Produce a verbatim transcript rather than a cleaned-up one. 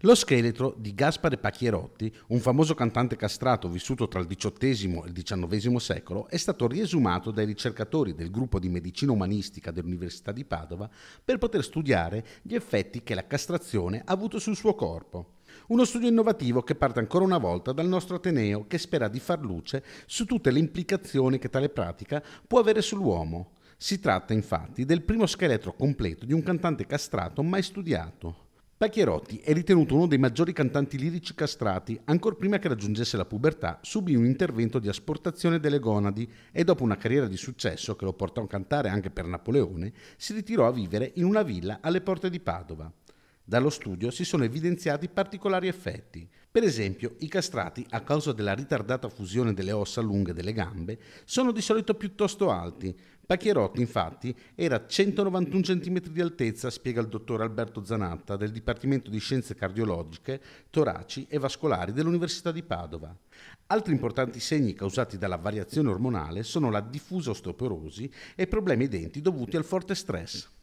Lo scheletro di Gaspare Pacchierotti, un famoso cantante castrato vissuto tra il diciottesimo e il diciannovesimo secolo, è stato riesumato dai ricercatori del gruppo di Medicina Umanistica dell'Università di Padova per poter studiare gli effetti che la castrazione ha avuto sul suo corpo. Uno studio innovativo che parte ancora una volta dal nostro Ateneo, che spera di far luce su tutte le implicazioni che tale pratica può avere sull'uomo. Si tratta infatti del primo scheletro completo di un cantante castrato mai studiato. Pacchierotti è ritenuto uno dei maggiori cantanti lirici castrati. Ancor prima che raggiungesse la pubertà subì un intervento di asportazione delle gonadi e, dopo una carriera di successo che lo portò a cantare anche per Napoleone, si ritirò a vivere in una villa alle porte di Padova. Dallo studio si sono evidenziati particolari effetti. Per esempio, i castrati, a causa della ritardata fusione delle ossa lunghe delle gambe, sono di solito piuttosto alti. Pacchierotti, infatti, era centonovantuno centimetri di altezza, spiega il dottor Alberto Zanatta del Dipartimento di Scienze Cardiologiche, Toraci e Vascolari dell'Università di Padova. Altri importanti segni causati dalla variazione ormonale sono la diffusa osteoporosi e problemi ai denti dovuti al forte stress.